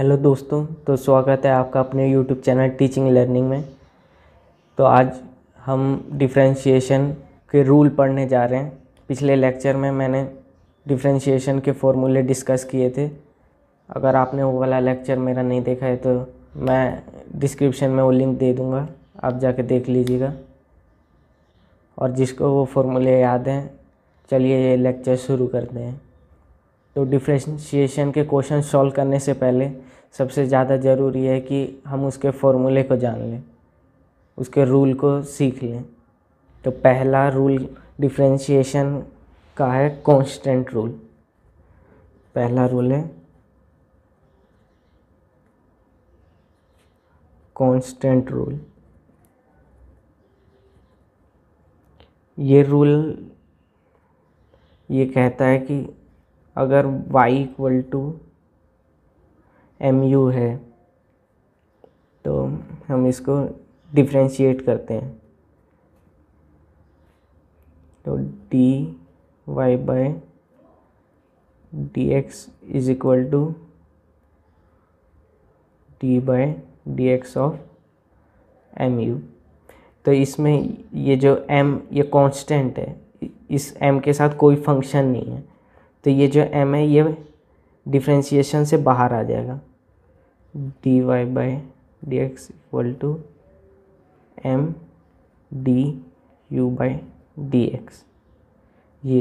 Hello दोस्तों, तो स्वागत है आपका अपने YouTube चैनल टीचिंग लर्निंग में। तो आज हम डिफरेंशिएशन के रूल पढ़ने जा रहे हैं। पिछले लेक्चर में मैंने डिफरेंशिएशन के फॉर्मूले डिस्कस किए थे। अगर आपने वो वाला लेक्चर मेरा नहीं देखा है तो मैं डिस्क्रिप्शन में वो लिंक दे दूँगा, आप जाके देख लीजिएगा। और जिसको वो फॉर्मूले याद हैं, चलिए ये लेक्चर शुरू करते हैं। तो डिफरेंशिएशन के क्वेश्चन सॉल्व करने से पहले सबसे ज़्यादा ज़रूरी है कि हम उसके फॉर्मूले को जान लें, उसके रूल को सीख लें। तो पहला रूल डिफरेंशिएशन का है कांस्टेंट रूल। पहला रूल है कांस्टेंट रूल। ये कहता है कि अगर y = mu है तो हम इसको डिफ्रेंशिएट करते हैं। तो dy/dx = d/dx ऑफ mu। तो इसमें ये जो m, ये कांस्टेंट है, इस m के साथ कोई फंक्शन नहीं है। तो ये जो m है ये डिफ्रेंशिएशन से बाहर आ जाएगा। dy/dx = m du/dx। ये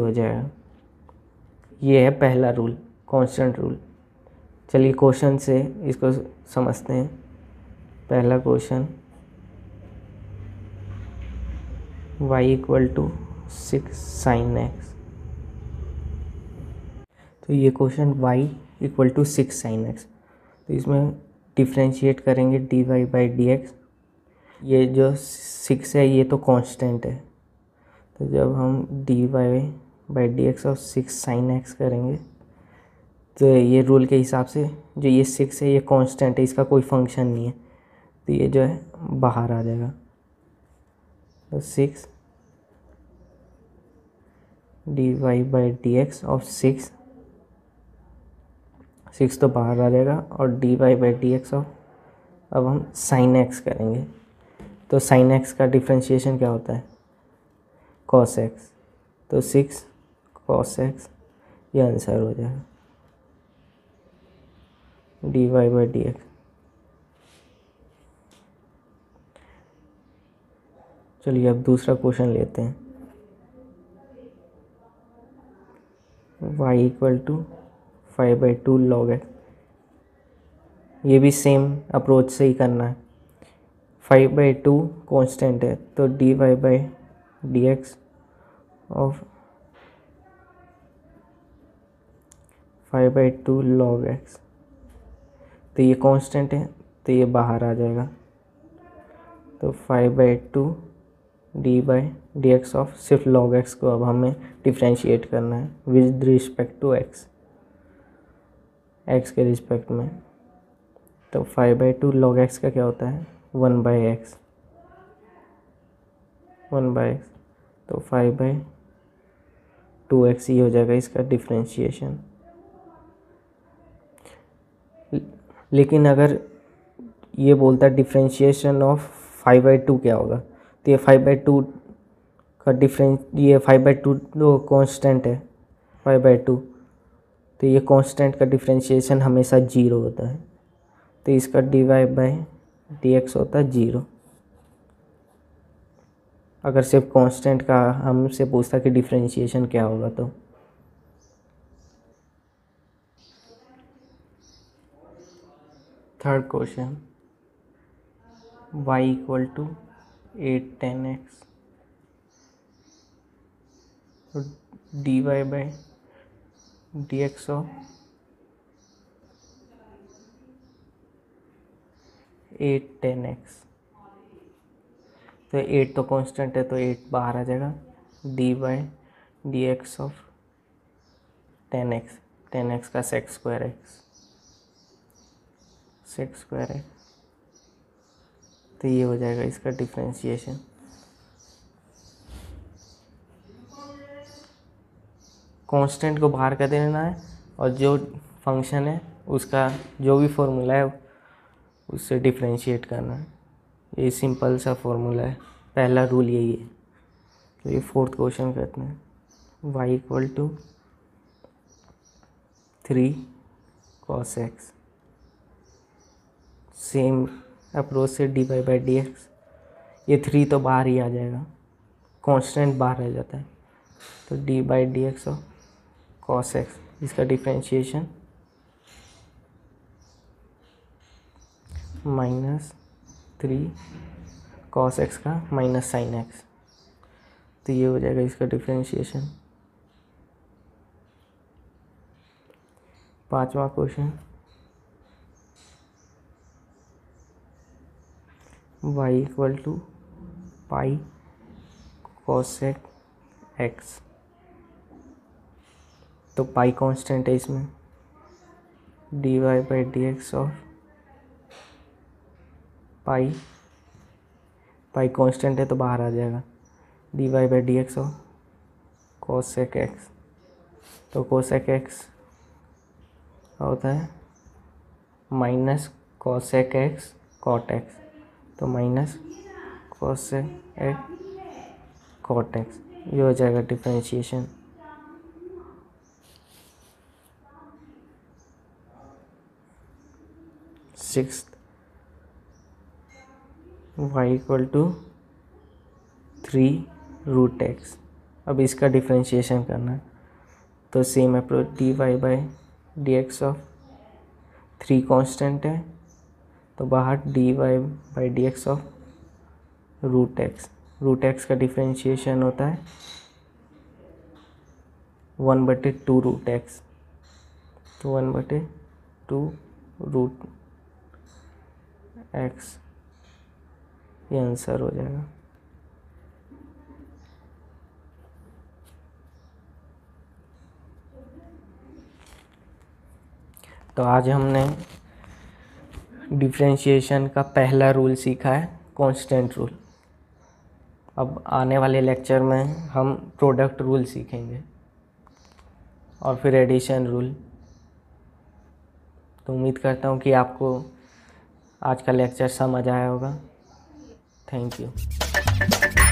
हो जाएगा। ये है पहला रूल, कांस्टेंट रूल। चलिए क्वेश्चन से इसको समझते हैं। पहला क्वेश्चन y = 6 sin x। तो ये क्वेश्चन y = 6 sin x। तो इसमें डिफ्रेंशिएट करेंगे dy/dx। ये जो 6 है ये तो कांस्टेंट है। तो जब हम dy/dx ऑफ 6 sin x करेंगे तो ये रूल के हिसाब से जो ये 6 है ये कांस्टेंट है, इसका कोई फंक्शन नहीं है। तो ये जो है बाहर आ जाएगा। तो 6 dy/dx ऑफ 6 तो बाहर आ जाएगा और dy/dx ऑफ, अब हम sin x करेंगे। तो sin x का डिफ्रेंशिएशन क्या होता है? cos x। तो 6 cos x ये आंसर हो जाएगा, dy/dx। चलिए अब दूसरा क्वेश्चन लेते हैं। y = 5/2 log x। ये भी सेम अप्रोच से ही करना है। 5/2 कांस्टेंट है तो dy/dx ऑफ 5/2 log x। तो ये कांस्टेंट है तो ये बाहर आ जाएगा। तो 5/2 dy/dx ऑफ सिर्फ log x को अब हमें डिफ्रेंशिएट करना है with respect to x, x के रिस्पेक्ट में। तो 5/2 log x का क्या होता है? 1/x। तो 5/2x ही हो जाएगा इसका डिफ्रेंशिएशन। लेकिन अगर ये बोलता है डिफ्रेंशिएशन ऑफ 5/2 क्या होगा, तो ये 5/2 का ये 5/2 तो कांस्टेंट है, 5/2। तो ये कांस्टेंट का डिफ्रेंशिएशन हमेशा 0 होता है। तो इसका dy/dx होता है 0। अगर सिर्फ कांस्टेंट का हमसे पूछता कि डिफ्रेंशिएशन क्या होगा तो। Third question y = 8 tan x। तो dy/dx ऑफ 8 tan x। तो 8 तो कांस्टेंट है तो 8 बाहर आ जाएगा। dy/dx of 10 x। 10 x का 6 स्क्वायर x। तो ये हो जाएगा इसका डिफ्रेंशिएशन। कांस्टेंट को बाहर कर देना है और जो फंक्शन है उसका जो भी फॉर्मूला है उससे डिफ्रेंशिएट करना है। ये सिंपल सा फॉर्मूला है, पहला रूल यही है। तो ये फोर्थ क्वेश्चन करते हैं, y = 3 cos x। Same approach से dy/dx, ये 3 तो बाहर ही आ जाएगा, कांस्टेंट बाहर रह जाता है। तो dy/dx और cos x, इसका डिफ्रेंशिएशन -3 cos x का -sin x। तो ये हो जाएगा इसका डिफ्रेंशिएशन। पांचवा क्वेश्चन, y = π cosec x। तो पाई कांस्टेंट है इसमें, dy/dx और पाई कांस्टेंट है तो बाहर आ जाएगा, dy/dx और cosec x। तो cosec x होता है -cosec x cot x। तो -cosec x cot x, ये हो जाएगा डिफ्रेंशिएशन। Sixth, y = 3 √x। अब इसका डिफ्रेंशिएशन करना है, तो same approach, dy/dx of 3 constant है तो बाहर dy/dx ऑफ √x। √x का डिफ्रेंशिएशन होता है 1/2 √x। तो 1/2 √x ये आंसर हो जाएगा। तो आज हमने डिफ्रेंशिएशन का पहला रूल सीखा है, कांस्टेंट रूल। अब आने वाले लेक्चर में हम प्रोडक्ट रूल सीखेंगे और फिर एडिशन रूल। तो उम्मीद करता हूँ कि आपको आज का लेक्चर समझ आया होगा। Thank you.